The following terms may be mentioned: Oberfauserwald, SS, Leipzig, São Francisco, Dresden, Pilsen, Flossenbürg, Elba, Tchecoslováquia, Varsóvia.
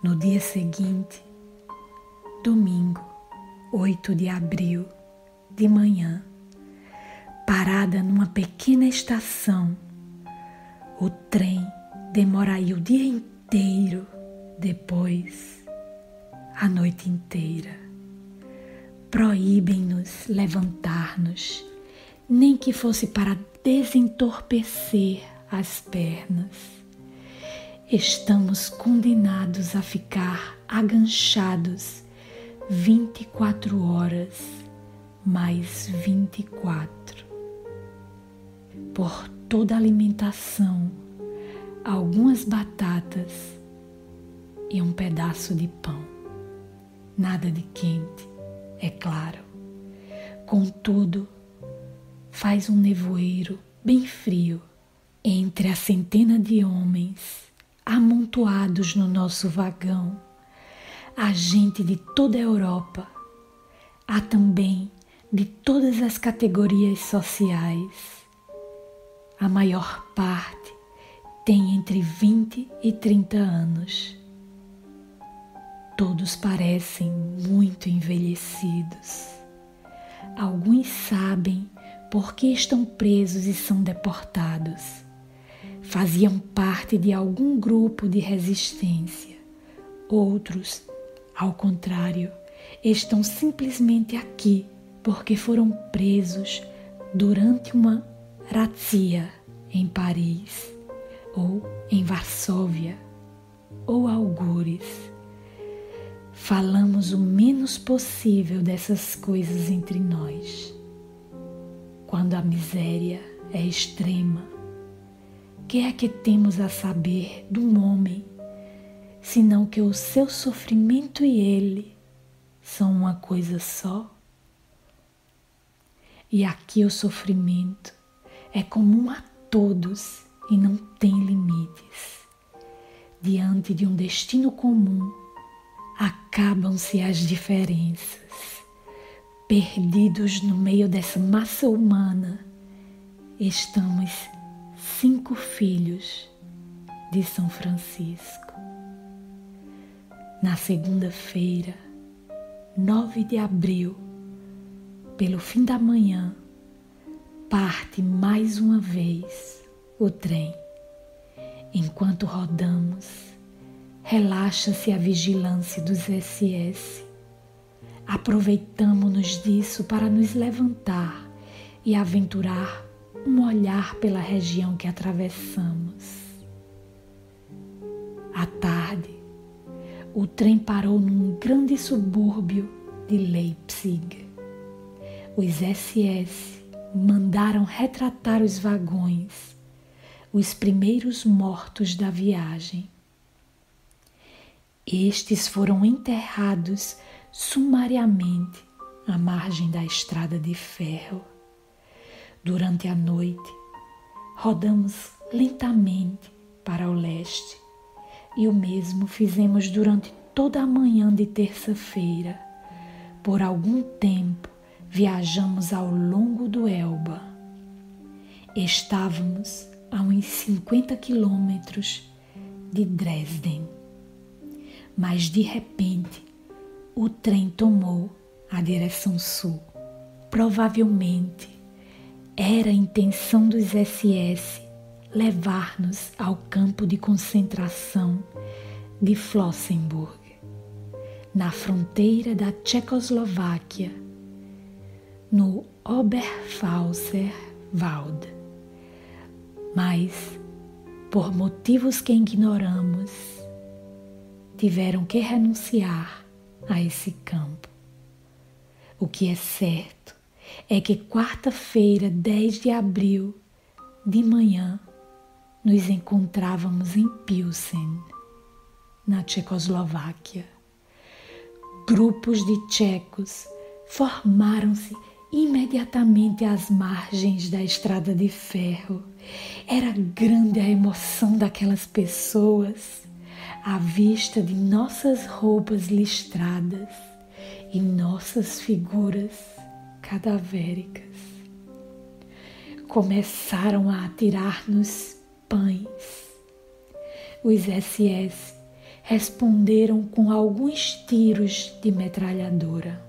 No dia seguinte, domingo, 8 de abril, de manhã, parada numa pequena estação, o trem demoraria o dia inteiro, depois a noite inteira. Proíbem-nos levantar-nos, nem que fosse para desentorpecer as pernas. Estamos condenados a ficar aganchados 24 horas mais 24. Por toda a alimentação, algumas batatas e um pedaço de pão. Nada de quente, é claro. Contudo, faz um nevoeiro bem frio entre a centena de homens amontoados no nosso vagão, há gente de toda a Europa, há também de todas as categorias sociais. A maior parte tem entre 20 e 30 anos. Todos parecem muito envelhecidos. Alguns sabem por que estão presos e são deportados. Faziam parte de algum grupo de resistência. Outros, ao contrário, estão simplesmente aqui porque foram presos durante uma razzia em Paris, ou em Varsóvia, ou algures. Falamos o menos possível dessas coisas entre nós. Quando a miséria é extrema, o que é que temos a saber de um homem, senão que o seu sofrimento e ele são uma coisa só? E aqui o sofrimento é comum a todos e não tem limites. Diante de um destino comum, acabam-se as diferenças. Perdidos no meio dessa massa humana, estamos 5 filhos de São Francisco. Na segunda-feira, 9 de abril, pelo fim da manhã, parte mais uma vez o trem. Enquanto rodamos, relaxa-se a vigilância dos SS. Aproveitamo-nos disso para nos levantar e aventurar um olhar pela região que atravessamos. À tarde, o trem parou num grande subúrbio de Leipzig. Os SS mandaram retratar os vagões, os primeiros mortos da viagem. Estes foram enterrados sumariamente à margem da estrada de ferro. Durante a noite, rodamos lentamente para o leste e o mesmo fizemos durante toda a manhã de terça-feira. Por algum tempo, viajamos ao longo do Elba. Estávamos a uns 50 quilômetros de Dresden, mas de repente o trem tomou a direção sul. Provavelmente, era a intenção dos SS levar-nos ao campo de concentração de Flossenbürg, na fronteira da Tchecoslováquia, no Oberfauserwald. Mas, por motivos que ignoramos, tiveram que renunciar a esse campo. O que é certo é que quarta-feira, 10 de abril, de manhã, nos encontrávamos em Pilsen, na Tchecoslováquia. Grupos de tchecos formaram-se imediatamente às margens da estrada de ferro. Era grande a emoção daquelas pessoas à vista de nossas roupas listradas e nossas figuras cadavéricas. Começaram a atirar-nos pães. Os SS responderam com alguns tiros de metralhadora.